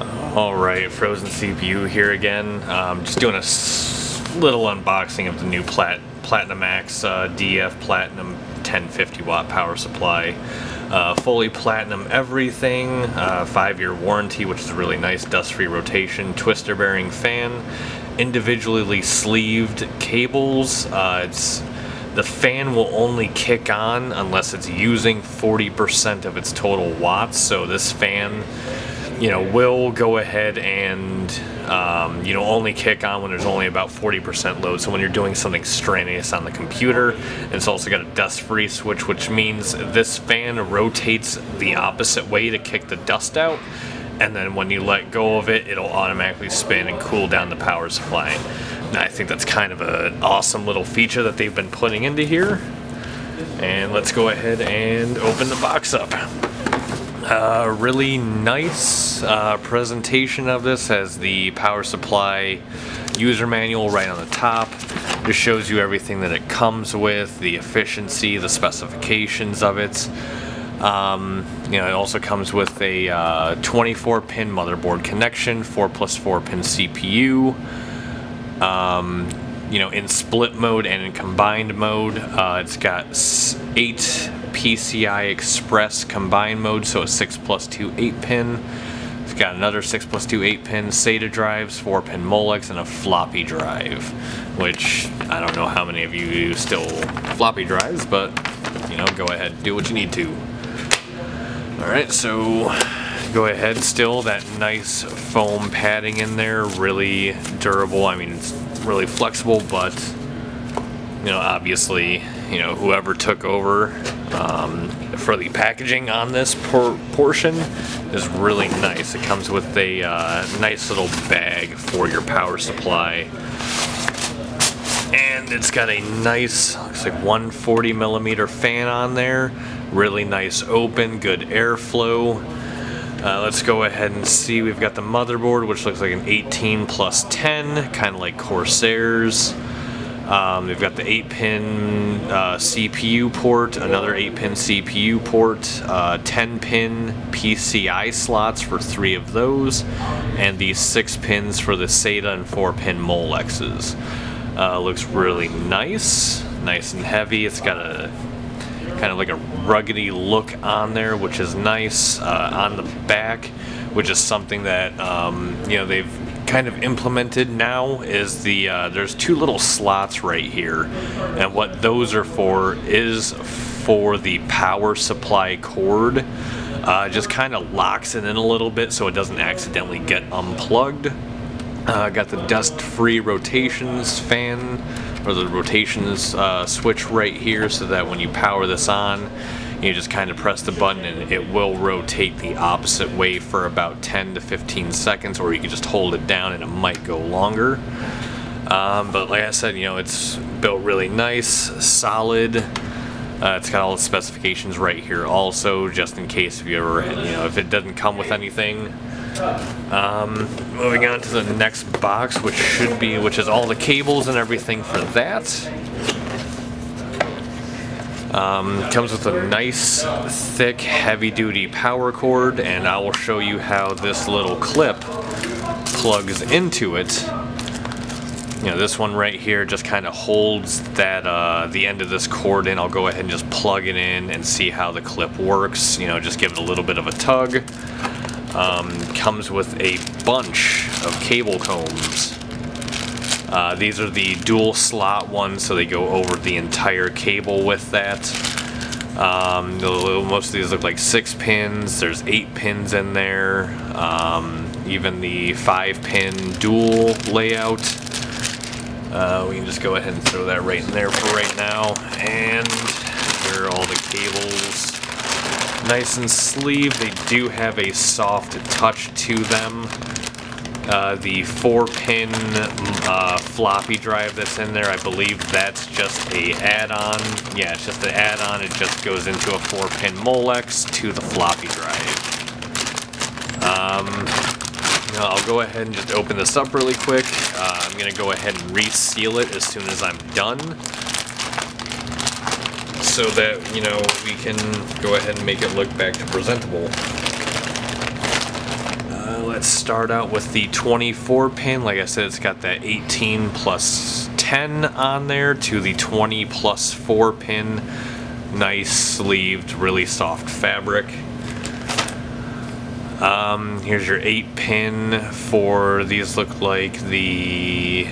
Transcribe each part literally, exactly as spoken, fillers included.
Alright, Frozen C P U here again. Um, just doing a s little unboxing of the new Plat Platinum Max uh, D F Platinum ten fifty watt power supply. Uh, fully platinum everything, uh, five year warranty, which is really nice, dust-free rotation, twister bearing fan, individually sleeved cables. Uh, it's The fan will only kick on unless it's using forty percent of its total watts, so this fan, you know, will go ahead and, um, you know, only kick on when there's only about forty percent load. So when you're doing something strenuous on the computer, and it's also got a dust-free switch, which means this fan rotates the opposite way to kick the dust out, and then when you let go of it, it'll automatically spin and cool down the power supply. And I think that's kind of an awesome little feature that they've been putting into here. And let's go ahead and open the box up. Uh, really nice uh, presentation of this, as the power supply user manual right on the top. Just shows you everything that it comes with, the efficiency, the specifications of it. Um, you know, it also comes with a uh, twenty-four pin motherboard connection, four plus four pin C P U, um, you know, in split mode and in combined mode. Uh, it's got eight P C I Express combined mode, so a six plus two eight pin. It's got another six plus two eight pin SATA drives, four pin Molex, and a floppy drive, which I don't know how many of you use still floppy drives, but, you know, go ahead, do what you need to. Alright, so go ahead, still that nice foam padding in there, really durable. I mean, it's really flexible, but, you know, obviously, you know, whoever took over um, for the packaging on this por portion is really nice. It comes with a uh, nice little bag for your power supply. And it's got a nice, looks like one forty millimeter fan on there. Really nice open, good airflow. Uh, let's go ahead and see. We've got the motherboard, which looks like an eighteen plus ten, kind of like Corsair's. Um, they've got the eight pin uh, C P U port, another eight pin C P U port, ten pin uh, P C I slots for three of those, and these six pins for the SATA and four pin Molexes. Uh, looks really nice, nice and heavy. It's got a kind of like a ruggedy look on there, which is nice. Uh, on the back, which is something that um, you know, they've kind of implemented now, is the uh, there's two little slots right here, and what those are for is for the power supply cord. Uh, just kind of locks it in a little bit so it doesn't accidentally get unplugged. Uh, got the dust-free rotations fan, or the rotations uh, switch right here, so that when you power this on, you just kind of press the button and it will rotate the opposite way for about ten to fifteen seconds, or you can just hold it down and it might go longer. Um, but like I said, you know, it's built really nice, solid. Uh, it's got all the specifications right here also, just in case if you ever, you know, if it doesn't come with anything. Um, moving on to the next box, which should be, which is all the cables and everything for that. Um, comes with a nice, thick, heavy-duty power cord, and I will show you how this little clip plugs into it. You know, this one right here just kind of holds that uh, the end of this cord in. I'll go ahead and just plug it in and see how the clip works. You know, just give it a little bit of a tug. Um, comes with a bunch of cable combs. Uh, these are the dual slot ones, so they go over the entire cable with that. Um, most of these look like six pins. There's eight pins in there. Um, even the five pin dual layout. Uh, we can just go ahead and throw that right in there for right now. And here are all the cables. Nice and sleeved. They do have a soft touch to them. Uh, the four pin uh, floppy drive that's in there, I believe that's just a add-on. Yeah, it's just an add-on. It just goes into a four pin Molex to the floppy drive. Um... I'll go ahead and just open this up really quick. Uh, I'm going to go ahead and reseal it as soon as I'm done, so that, you know, we can go ahead and make it look back to presentable. Uh, let's Let's start out with the twenty-four pin. Like I said, it's got that eighteen plus ten on there to the twenty plus four pin. Nice sleeved, really soft fabric. Um, here's your eight pin for, these look like the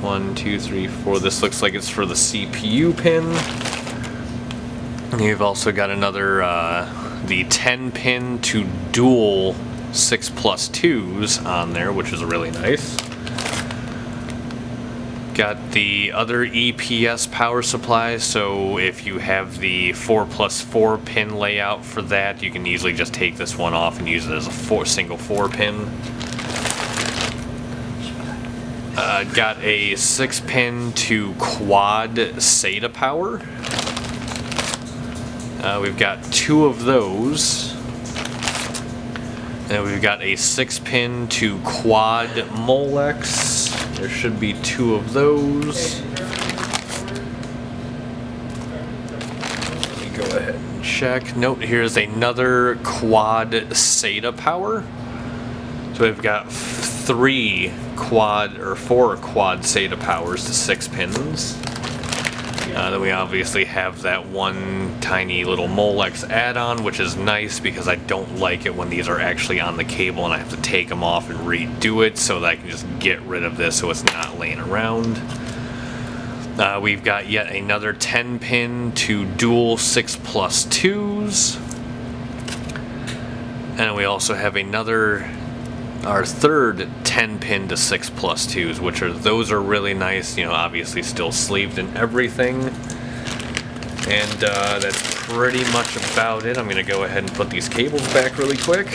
one, two, three, four. This looks like it's for the C P U pin. You've also got another, uh, the ten pin to dual six plus twos on there, which is really nice. Got the other E P S power supply, so if you have the four plus four pin layout for that, you can easily just take this one off and use it as a four, single four pin. Uh, got a six pin to quad SATA power. Uh, we've got two of those. And we've got a six pin to quad Molex. There should be two of those. Let me go ahead and check. Nope, here's another quad SATA power. So we've got three quad, or four quad SATA powers to six pins. Uh, then we obviously have that one tiny little Molex add-on, which is nice because I don't like it when these are actually on the cable and I have to take them off and redo it so that I can just get rid of this so it's not laying around. Uh, we've got yet another ten pin to dual six plus twos. And we also have another, our third ten pin to six plus twos, which are, those are really nice, you know, obviously still sleeved and everything. And uh, that's pretty much about it. I'm gonna go ahead and put these cables back really quick.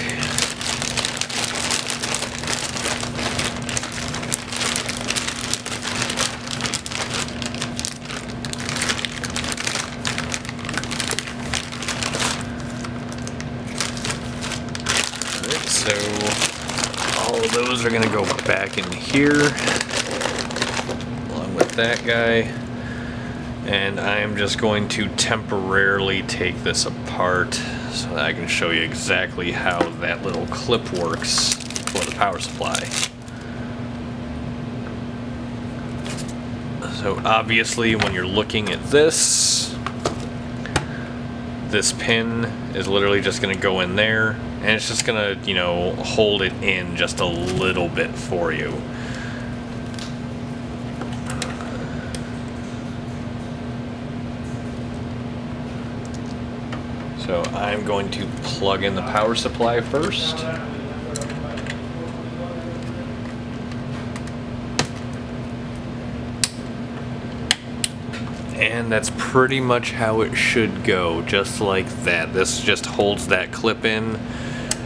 Those are going to go back in here along with that guy, and I'm just going to temporarily take this apart so that I can show you exactly how that little clip works for the power supply. So obviously when you're looking at this, this pin is literally just going to go in there. And it's just gonna, you know, hold it in just a little bit for you. So I'm going to plug in the power supply first. And that's pretty much how it should go, just like that. This just holds that clip in.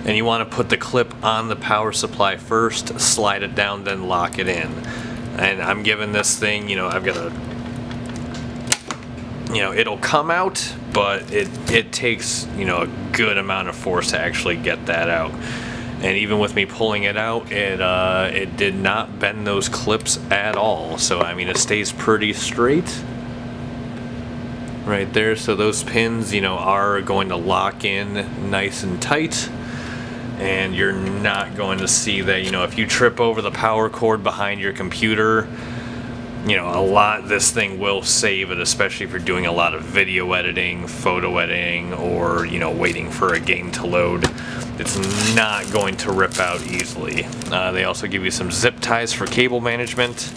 And you want to put the clip on the power supply first, slide it down, then lock it in. And I'm giving this thing, you know, I've got a, you know, it'll come out, but it, it takes, you know, a good amount of force to actually get that out. And even with me pulling it out, it, uh, it did not bend those clips at all. So, I mean, it stays pretty straight right there. So those pins, you know, are going to lock in nice and tight. And you're not going to see that, you know, if you trip over the power cord behind your computer, you know, a lot, this thing will save it, especially if you're doing a lot of video editing, photo editing, or, you know, waiting for a game to load. It's not going to rip out easily. Uh, they also give you some zip ties for cable management,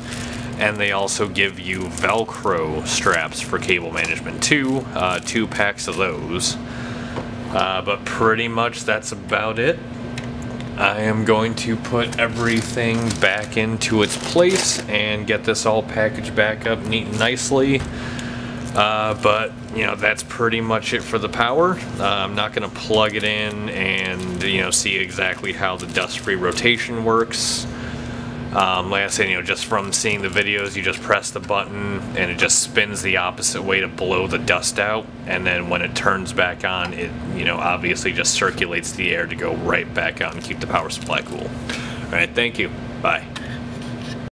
and they also give you Velcro straps for cable management too, uh, two packs of those. Uh, but pretty much that's about it. I am going to put everything back into its place and get this all packaged back up neat and nicely. Uh, but, you know, that's pretty much it for the power. Uh, I'm not going to plug it in and, you know, see exactly how the dust-free rotation works. Um, like I said, you know, just from seeing the videos, you just press the button and it just spins the opposite way to blow the dust out. And then when it turns back on, it, you know, obviously just circulates the air to go right back out and keep the power supply cool. All right, thank you. Bye.